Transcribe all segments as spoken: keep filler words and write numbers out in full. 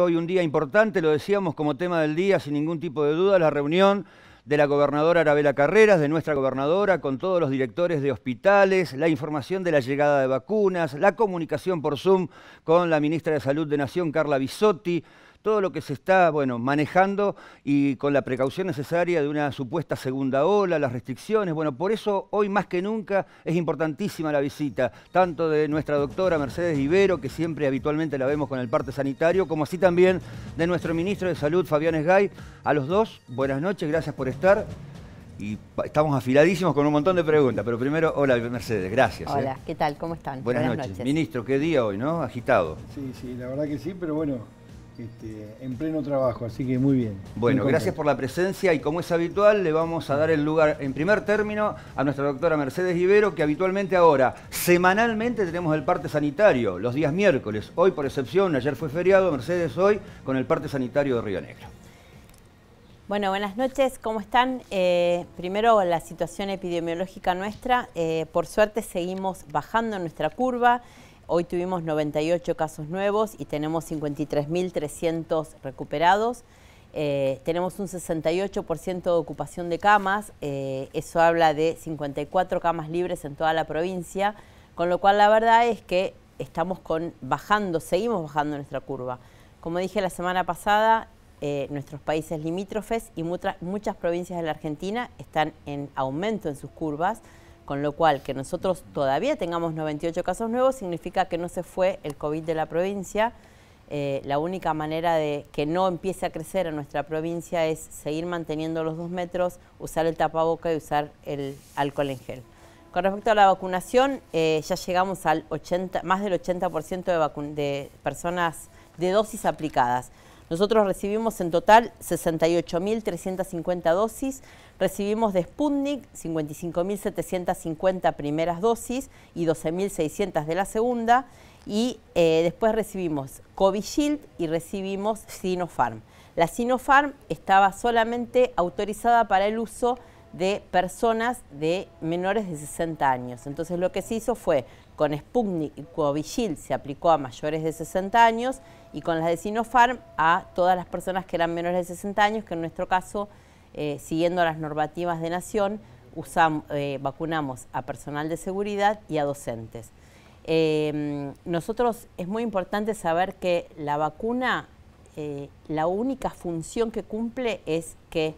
Hoy un día importante, lo decíamos como tema del día, sin ningún tipo de duda, la reunión de la gobernadora Arabela Carreras, de nuestra gobernadora, con todos los directores de hospitales, la información de la llegada de vacunas, la comunicación por Zoom con la ministra de Salud de Nación, Carla Bisotti, todo lo que se está, bueno, manejando y con la precaución necesaria de una supuesta segunda ola, las restricciones. Bueno, por eso hoy más que nunca es importantísima la visita, tanto de nuestra doctora Mercedes Ibero, que siempre habitualmente la vemos con el parte sanitario, como así también de nuestro ministro de Salud, Fabián Zgaib. A los dos, buenas noches, gracias por estar. Y estamos afiladísimos con un montón de preguntas, pero primero, hola Mercedes, gracias. Hola, eh. ¿qué tal? ¿Cómo están? Buenas, buenas noches. noches. Ministro, qué día hoy, ¿no? Agitado. Sí, sí, la verdad que sí, pero bueno... Este, en pleno trabajo, así que muy bien. Bueno, muy gracias por la presencia y como es habitual le vamos a dar el lugar en primer término a nuestra doctora Mercedes Ibero, que habitualmente ahora, semanalmente tenemos el parte sanitario, los días miércoles, hoy por excepción, ayer fue feriado, Mercedes hoy con el parte sanitario de Río Negro. Bueno, buenas noches, ¿cómo están? Eh, primero, la situación epidemiológica nuestra, eh, por suerte seguimos bajando nuestra curva. Hoy tuvimos noventa y ocho casos nuevos y tenemos cincuenta y tres mil trescientos recuperados. Eh, tenemos un sesenta y ocho por ciento de ocupación de camas. Eh, eso habla de cincuenta y cuatro camas libres en toda la provincia. Con lo cual, la verdad es que estamos con, bajando, seguimos bajando nuestra curva. Como dije la semana pasada, eh, nuestros países limítrofes y mutra, muchas provincias de la Argentina están en aumento en sus curvas. Con lo cual, que nosotros todavía tengamos noventa y ocho casos nuevos significa que no se fue el COVID de la provincia. Eh, la única manera de que no empiece a crecer en nuestra provincia es seguir manteniendo los dos metros, usar el tapaboca y usar el alcohol en gel. Con respecto a la vacunación, eh, ya llegamos al ochenta, más del ochenta por ciento de, vacu- de personas de dosis aplicadas. Nosotros recibimos en total sesenta y ocho mil trescientas cincuenta dosis, recibimos de Sputnik cincuenta y cinco mil setecientas cincuenta primeras dosis y doce mil seiscientas de la segunda, y eh, después recibimos Covishield y recibimos Sinopharm. La Sinopharm estaba solamente autorizada para el uso de personas de menores de sesenta años. Entonces lo que se hizo fue, con Sputnik y Covishield se aplicó a mayores de sesenta años y con las de Sinopharm a todas las personas que eran menores de sesenta años, que en nuestro caso, eh, siguiendo las normativas de Nación, usamos, eh, vacunamos a personal de seguridad y a docentes. Eh, nosotros es muy importante saber que la vacuna, eh, la única función que cumple es que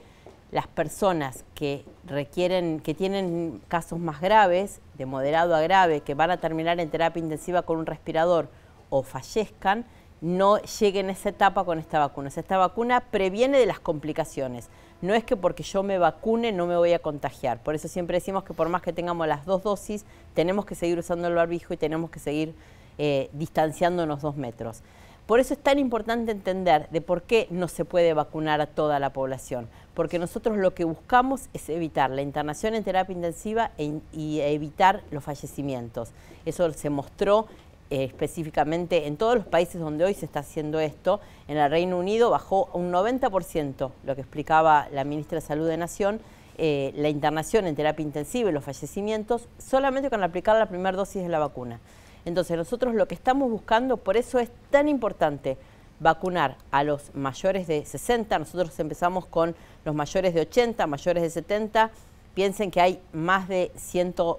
las personas que requieren, que tienen casos más graves, de moderado a grave, que van a terminar en terapia intensiva con un respirador o fallezcan, no lleguen a esa etapa con esta vacuna. O sea, esta vacuna previene de las complicaciones. No es que porque yo me vacune no me voy a contagiar. Por eso siempre decimos que por más que tengamos las dos dosis, tenemos que seguir usando el barbijo y tenemos que seguir eh, distanciándonos dos metros. Por eso es tan importante entender de por qué no se puede vacunar a toda la población. Porque nosotros lo que buscamos es evitar la internación en terapia intensiva e in, y evitar los fallecimientos. Eso se mostró eh, específicamente en todos los países donde hoy se está haciendo esto. En el Reino Unido bajó un noventa por ciento, lo que explicaba la ministra de Salud de Nación, eh, la internación en terapia intensiva y los fallecimientos solamente con aplicar la primera dosis de la vacuna. Entonces nosotros lo que estamos buscando, por eso es tan importante vacunar a los mayores de sesenta, nosotros empezamos con los mayores de ochenta, mayores de setenta, piensen que hay más de ciento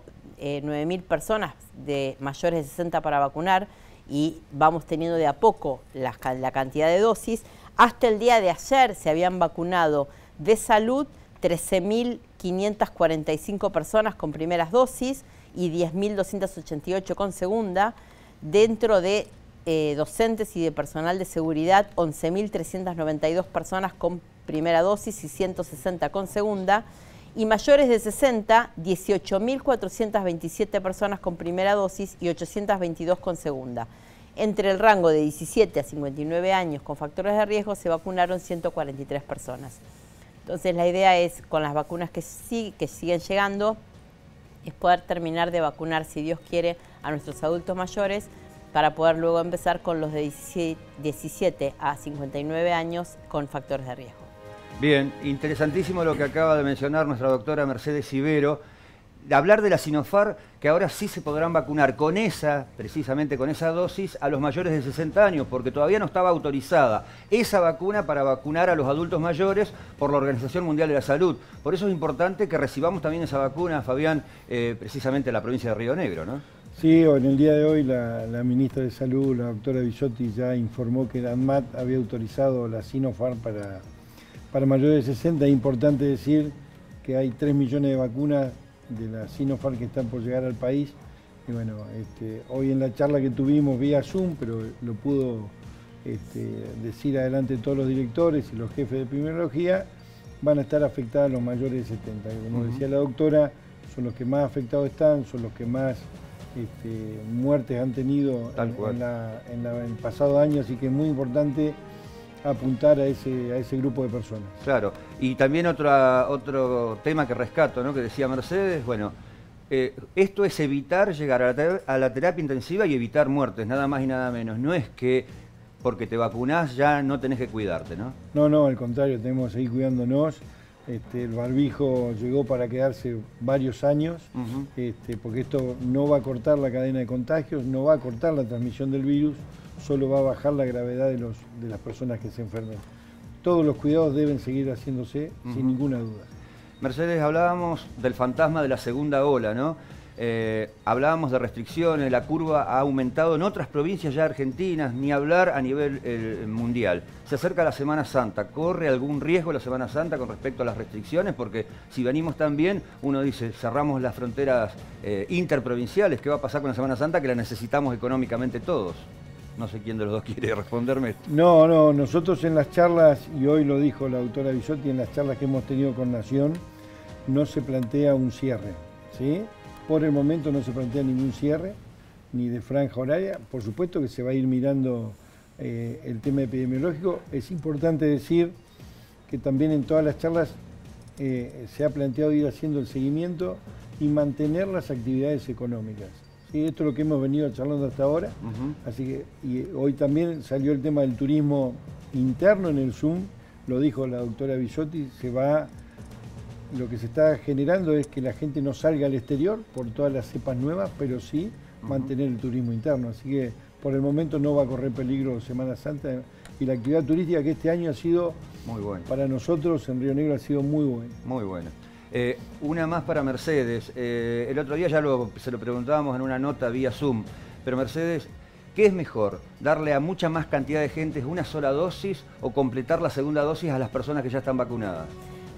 nueve mil personas de mayores de sesenta para vacunar y vamos teniendo de a poco la, la cantidad de dosis. Hasta el día de ayer se habían vacunado de salud trece mil quinientas cuarenta y cinco personas con primeras dosis y diez mil doscientas ochenta y ocho con segunda, dentro de eh, docentes y de personal de seguridad, once mil trescientas noventa y dos personas con primera dosis y ciento sesenta con segunda, y mayores de sesenta, dieciocho mil cuatrocientas veintisiete personas con primera dosis y ochocientas veintidós con segunda. Entre el rango de diecisiete a cincuenta y nueve años con factores de riesgo se vacunaron ciento cuarenta y tres personas. Entonces la idea es, con las vacunas que, sig- que siguen llegando, es poder terminar de vacunar, si Dios quiere, a nuestros adultos mayores para poder luego empezar con los de diecisiete a cincuenta y nueve años con factores de riesgo. Bien, interesantísimo lo que acaba de mencionar nuestra doctora Mercedes Ibero. hablar de la Sinopharm, que ahora sí se podrán vacunar con esa, precisamente con esa dosis, a los mayores de sesenta años, porque todavía no estaba autorizada esa vacuna para vacunar a los adultos mayores por la Organización Mundial de la Salud. Por eso es importante que recibamos también esa vacuna, Fabián, eh, precisamente en la provincia de Río Negro, ¿no? Sí, en el día de hoy la, la ministra de Salud, la doctora Bisotti, ya informó que la ANMAT había autorizado la Sinopharm para, para mayores de sesenta. Es importante decir que hay tres millones de vacunas de la Sinopharm que están por llegar al país. Y bueno, este, hoy en la charla que tuvimos vía Zoom, pero lo pudo este, decir adelante todos los directores y los jefes de epidemiología, van a estar afectados los mayores de setenta. Como decía la doctora, son los que más afectados están, son los que más este, muertes han tenido en, en, la, en, la, en el pasado año, así que es muy importante apuntar a ese, a ese grupo de personas. Claro, y también otra, otro tema que rescato, ¿no?, que decía Mercedes, bueno, eh, esto es evitar llegar a la, ter a la terapia intensiva y evitar muertes, nada más y nada menos. No es que porque te vacunás ya no tenés que cuidarte, ¿no? No, no, al contrario, tenemos que seguir cuidándonos. Este, el barbijo llegó para quedarse varios años, uh-huh. este, porque esto no va a cortar la cadena de contagios, no va a cortar la transmisión del virus, solo va a bajar la gravedad de, los, de las personas que se enfermen. Todos los cuidados deben seguir haciéndose, uh-huh. sin ninguna duda. Mercedes, hablábamos del fantasma de la segunda ola, ¿no? Eh, hablábamos de restricciones, la curva ha aumentado en otras provincias ya argentinas, ni hablar a nivel eh, mundial. Se acerca la Semana Santa, ¿corre algún riesgo la Semana Santa con respecto a las restricciones? Porque si venimos tan bien, uno dice, cerramos las fronteras eh, interprovinciales, ¿qué va a pasar con la Semana Santa? Que la necesitamos económicamente todos. No sé quién de los dos quiere responderme. No, no, nosotros en las charlas, y hoy lo dijo la doctora Bisotti, en las charlas que hemos tenido con Nación, no se plantea un cierre, ¿sí? Por el momento no se plantea ningún cierre, ni de franja horaria. Por supuesto que se va a ir mirando eh, el tema epidemiológico. Es importante decir que también en todas las charlas eh, se ha planteado ir haciendo el seguimiento y mantener las actividades económicas. Y esto es lo que hemos venido charlando hasta ahora, uh-huh. así que y hoy también salió el tema del turismo interno en el Zoom, lo dijo la doctora Bisotti, se va, lo que se está generando es que la gente no salga al exterior por todas las cepas nuevas, pero sí uh-huh. mantener el turismo interno, así que por el momento no va a correr peligro Semana Santa y la actividad turística que este año ha sido, muy bueno. para nosotros en Río Negro ha sido muy buena. Muy buena. Eh, una más para Mercedes, eh, el otro día ya lo, se lo preguntábamos en una nota vía Zoom, pero Mercedes, ¿qué es mejor? ¿Darle a mucha más cantidad de gente una sola dosis o completar la segunda dosis a las personas que ya están vacunadas?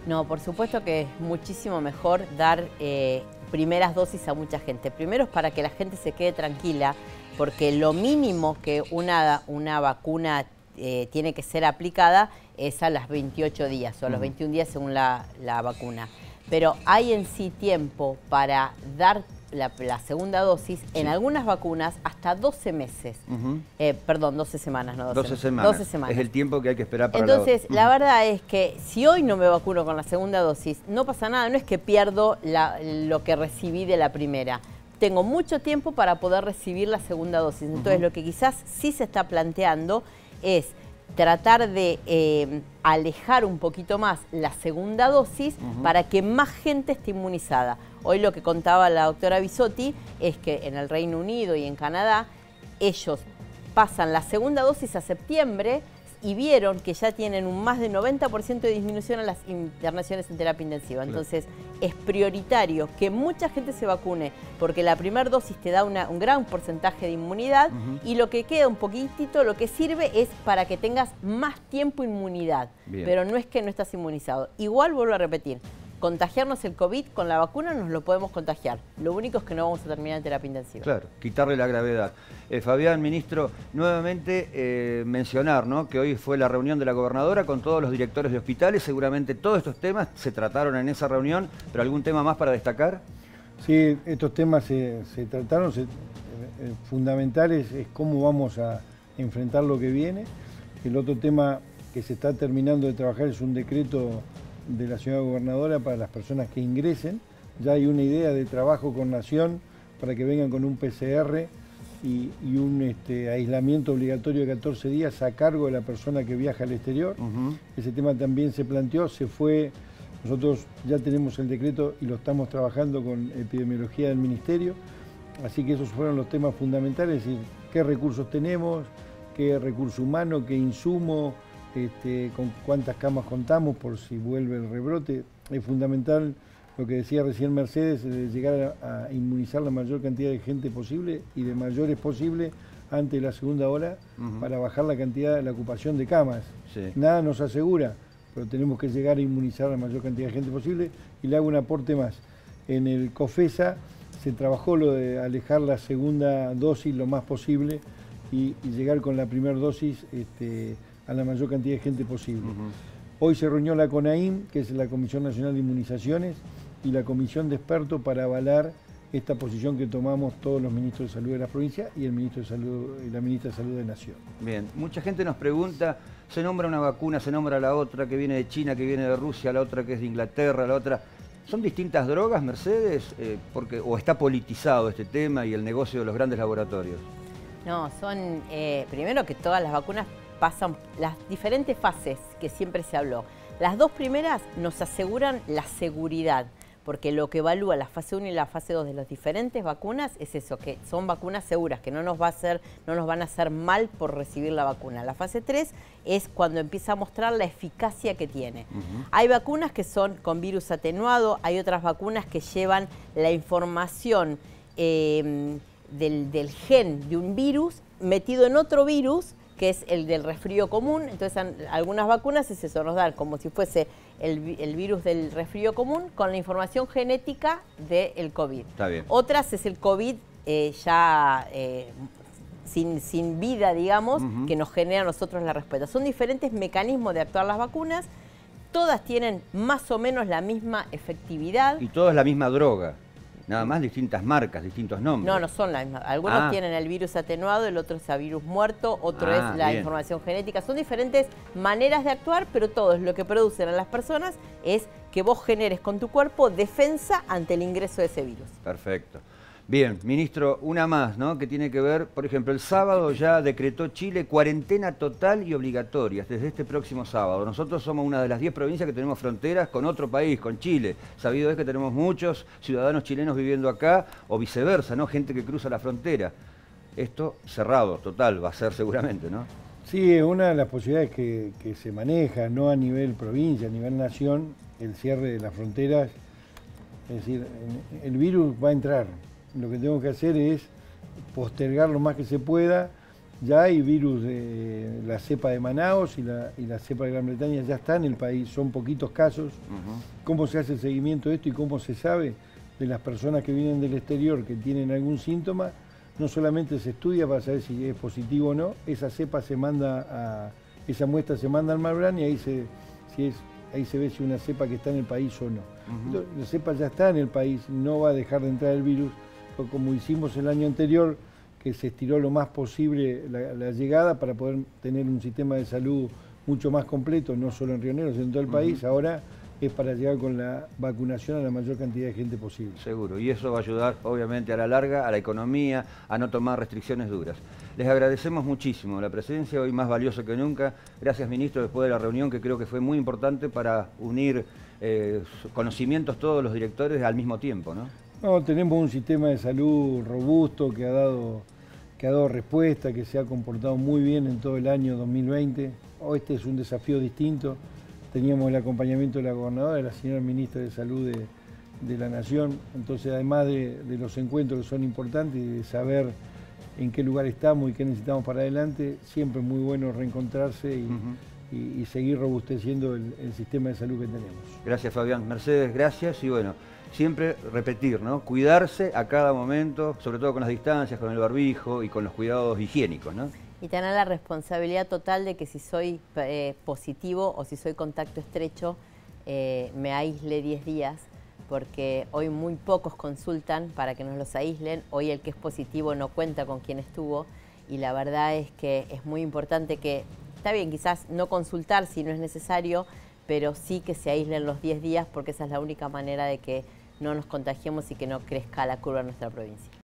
No, por supuesto que es muchísimo mejor dar eh, primeras dosis a mucha gente. Primero es para que la gente se quede tranquila, porque lo mínimo que una, una vacuna eh, tiene que ser aplicada es a las veintiocho días o a los veintiún días según la, la vacuna. Pero hay en sí tiempo para dar la, la segunda dosis, sí. en algunas vacunas hasta doce meses. Uh-huh. eh, perdón, doce semanas, no doce, doce semanas. doce semanas. Es el tiempo que hay que esperar para Entonces, la, la verdad es que si hoy no me vacuno con la segunda dosis, no pasa nada, no es que pierdo la, lo que recibí de la primera. Tengo mucho tiempo para poder recibir la segunda dosis. Entonces, uh-huh. lo que quizás sí se está planteando es tratar de eh, alejar un poquito más la segunda dosis uh-huh. para que más gente esté inmunizada. Hoy lo que contaba la doctora Bisotti es que en el Reino Unido y en Canadá ellos pasan la segunda dosis a septiembre y vieron que ya tienen un más de noventa por ciento de disminución en las internaciones en terapia intensiva. Entonces es prioritario que mucha gente se vacune porque la primera dosis te da una, un gran porcentaje de inmunidad uh-huh. y lo que queda un poquitito, lo que sirve es para que tengas más tiempo inmunidad. Bien. Pero no es que no estás inmunizado. Igual vuelvo a repetir, contagiarnos el COVID con la vacuna nos lo podemos contagiar. Lo único es que no vamos a terminar en terapia intensiva. Claro, quitarle la gravedad. Eh, Fabián, ministro, nuevamente eh, mencionar, ¿no?, que hoy fue la reunión de la gobernadora con todos los directores de hospitales. Seguramente todos estos temas se trataron en esa reunión, pero ¿algún tema más para destacar? Sí, estos temas se, se trataron, se, eh, fundamentales es cómo vamos a enfrentar lo que viene. El otro tema que se está terminando de trabajar es un decreto de la señora gobernadora para las personas que ingresen. Ya hay una idea de trabajo con Nación para que vengan con un P C R y, y un este, aislamiento obligatorio de catorce días a cargo de la persona que viaja al exterior. Uh-huh. Ese tema también se planteó, se fue Nosotros ya tenemos el decreto y lo estamos trabajando con epidemiología del Ministerio, así que esos fueron los temas fundamentales, es decir, qué recursos tenemos, qué recurso humano, qué insumo, este, con cuántas camas contamos por si vuelve el rebrote. Es fundamental lo que decía recién Mercedes, de llegar a inmunizar la mayor cantidad de gente posible y de mayores posible antes de la segunda ola, uh-huh, para bajar la cantidad, la ocupación de camas. Sí. Nada nos asegura, pero tenemos que llegar a inmunizar a la mayor cantidad de gente posible. Y le hago un aporte más. En el COFESA se trabajó lo de alejar la segunda dosis lo más posible y, y llegar con la primera dosis este, a la mayor cantidad de gente posible. Uh-huh. Hoy se reunió la CONAIM, que es la Comisión Nacional de Inmunizaciones, y la Comisión de Expertos para avalar esta posición que tomamos todos los ministros de Salud de la provincia y el ministro de Salud, la ministra de Salud de Nación. Bien, mucha gente nos pregunta, se nombra una vacuna, se nombra la otra que viene de China, que viene de Rusia, la otra que es de Inglaterra, la otra... ¿Son distintas drogas, Mercedes? Eh, porque, ¿o está politizado este tema y el negocio de los grandes laboratorios? No, son... Eh, primero que todas las vacunas pasan las diferentes fases que siempre se habló. Las dos primeras nos aseguran la seguridad, porque lo que evalúa la fase uno y la fase dos de las diferentes vacunas es eso, que son vacunas seguras, que no nos, va a hacer, no nos van a hacer mal por recibir la vacuna. La fase tres es cuando empieza a mostrar la eficacia que tiene. Uh-huh. Hay vacunas que son con virus atenuado, hay otras vacunas que llevan la información eh, del, del gen de un virus metido en otro virus, que es el del resfrío común. Entonces, an, algunas vacunas es eso, nos dan como si fuese el, el virus del resfrío común con la información genética del COVID. Está bien. Otras es el COVID eh, ya eh, sin, sin vida, digamos, uh-huh, que nos genera a nosotros la respuesta. Son diferentes mecanismos de actuar las vacunas. Todas tienen más o menos la misma efectividad. Y todas la misma droga. Nada más distintas marcas, distintos nombres. No, no son las mismas. Algunos ah. tienen el virus atenuado, el otro es el virus muerto, otro ah, es la bien. información genética. Son diferentes maneras de actuar, pero todos lo que producen a las personas es que vos generes con tu cuerpo defensa ante el ingreso de ese virus. Perfecto. Bien, ministro, una más, ¿no? Que tiene que ver, por ejemplo, el sábado ya decretó Chile cuarentena total y obligatoria desde este próximo sábado. Nosotros somos una de las diez provincias que tenemos fronteras con otro país, con Chile. Sabido es que tenemos muchos ciudadanos chilenos viviendo acá, o viceversa, ¿no? Gente que cruza la frontera. Esto cerrado, total, va a ser seguramente, ¿no? Sí, es una de las posibilidades que, que se maneja, no a nivel provincia, a nivel nación, el cierre de las fronteras. Es decir, el virus va a entrar. Lo que tengo que hacer es postergar lo más que se pueda. Ya hay virus de la cepa de Manaos y la, y la cepa de Gran Bretaña, ya está en el país, son poquitos casos. Uh-huh. ¿Cómo se hace el seguimiento de esto y cómo se sabe de las personas que vienen del exterior que tienen algún síntoma? No solamente se estudia para saber si es positivo o no, esa cepa se manda a, esa muestra se manda al Malbrán y ahí se, si es, ahí se ve si una cepa que está en el país o no. Uh-huh. Entonces, la cepa ya está en el país, no va a dejar de entrar el virus. Como hicimos el año anterior, que se estiró lo más posible la, la llegada para poder tener un sistema de salud mucho más completo, no solo en Río Negro, sino en todo el país. Uh-huh. Ahora es para llegar con la vacunación a la mayor cantidad de gente posible. Seguro, y eso va a ayudar obviamente a la larga, a la economía, a no tomar restricciones duras. Les agradecemos muchísimo la presencia, hoy más valioso que nunca. Gracias, ministro, después de la reunión que creo que fue muy importante para unir eh, conocimientos todos los directores al mismo tiempo, ¿no? No, tenemos un sistema de salud robusto que ha dado, que ha dado respuesta, que se ha comportado muy bien en todo el año dos mil veinte. Hoy este es un desafío distinto. Teníamos el acompañamiento de la gobernadora, de la señora ministra de Salud de, de la Nación. Entonces, además de, de los encuentros que son importantes, de saber en qué lugar estamos y qué necesitamos para adelante, siempre es muy bueno reencontrarse y... Uh-huh. Y, y seguir robusteciendo el, el sistema de salud que tenemos. Gracias, Fabián. Mercedes, gracias. Y bueno, siempre repetir, ¿no? Cuidarse a cada momento, sobre todo con las distancias, con el barbijo y con los cuidados higiénicos, ¿no? Y tener la responsabilidad total de que si soy eh, positivo o si soy contacto estrecho, eh, me aísle diez días, porque hoy muy pocos consultan para que nos los aíslen. Hoy el que es positivo no cuenta con quién estuvo y la verdad es que es muy importante que... Está bien, quizás no consultar si no es necesario, pero sí que se aíslen los diez días porque esa es la única manera de que no nos contagiemos y que no crezca la curva en nuestra provincia.